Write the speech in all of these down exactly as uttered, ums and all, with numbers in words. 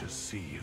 to see you.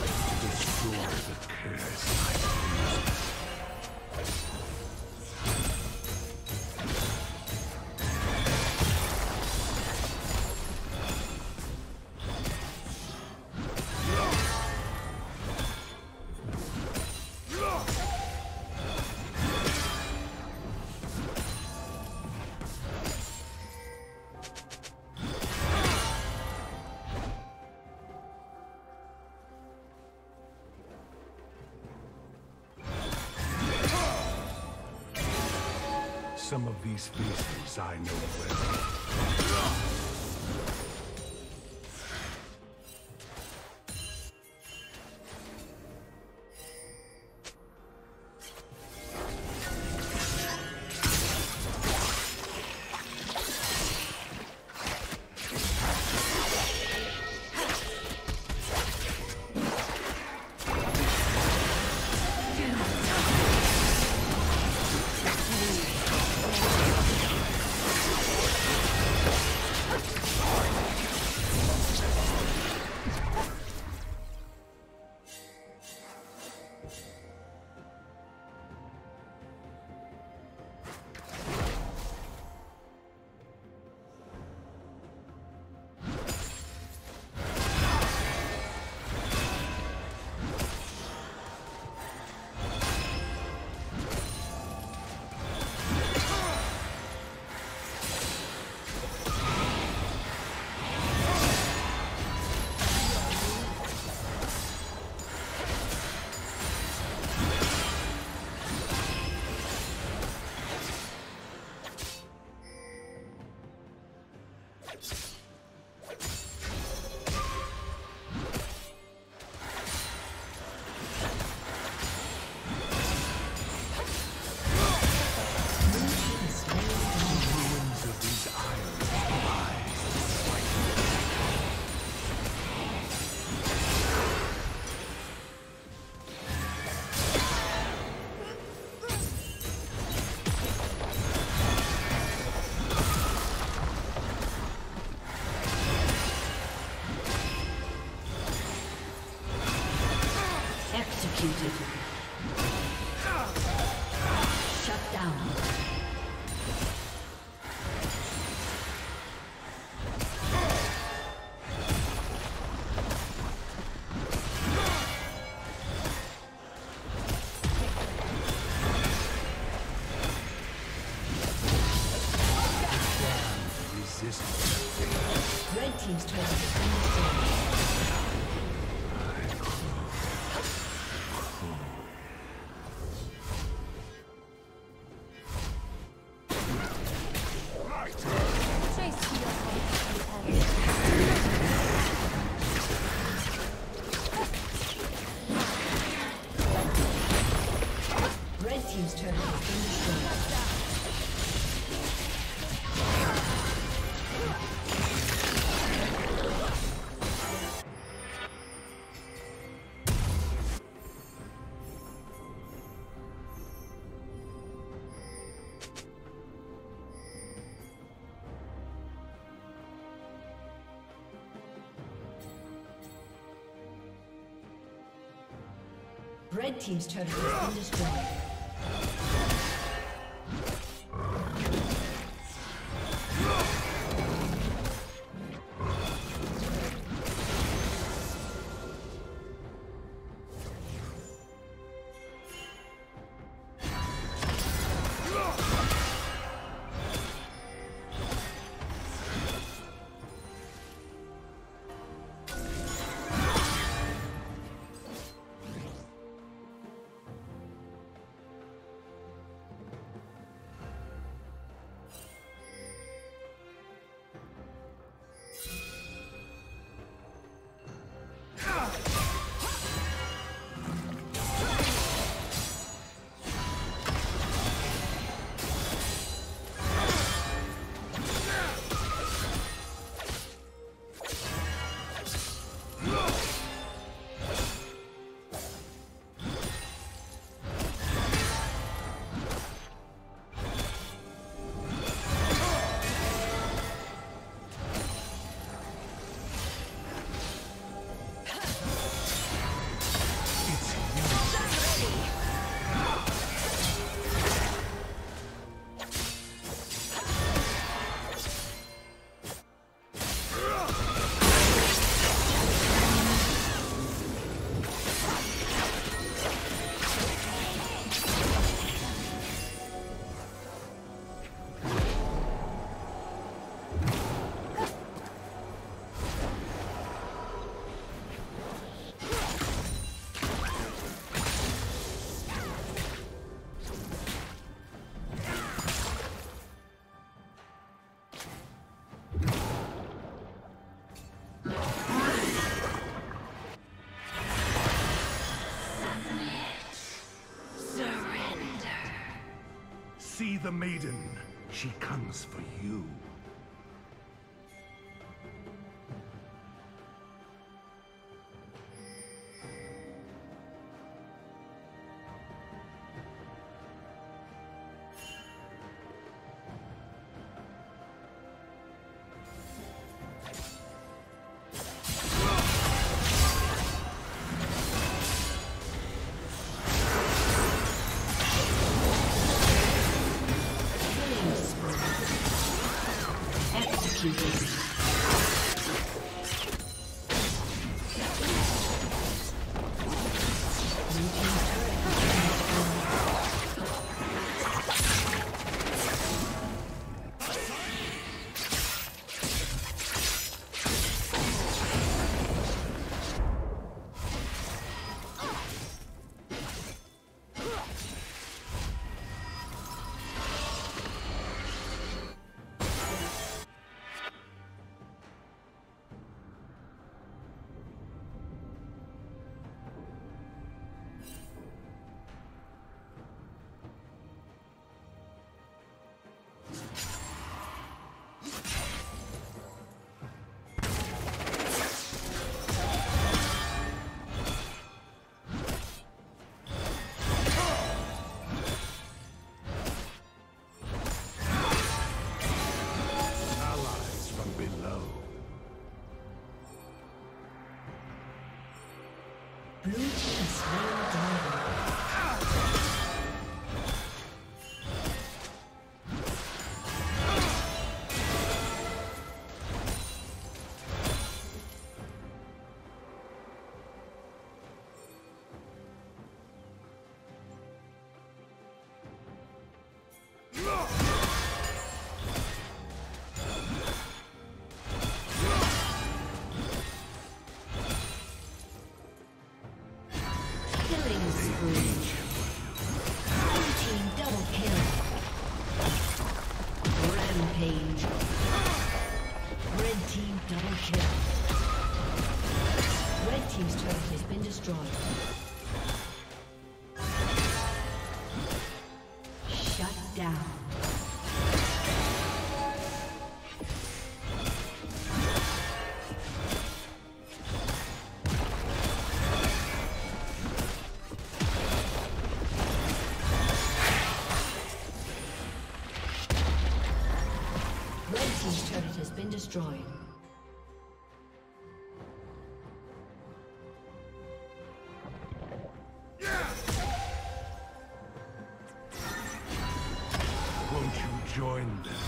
Destroy the curse. some of these feasters I know well. Shut down. Red team's turret has been destroyed. see the maiden. She comes for you. Destroyed. Yeah! Won't you join them?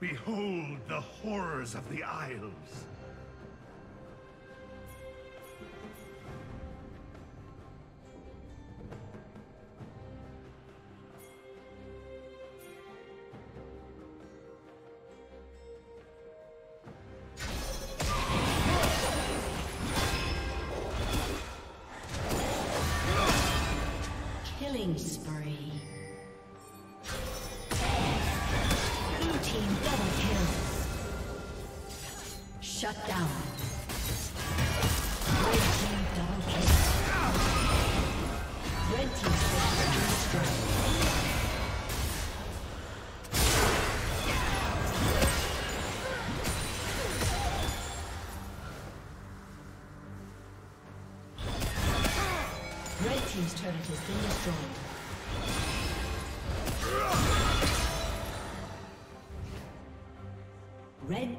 Behold the horrors of the Isles! Killing spree. Shut down. Red team double kill. Red team destroyed. Red team's turret has been destroyed. Red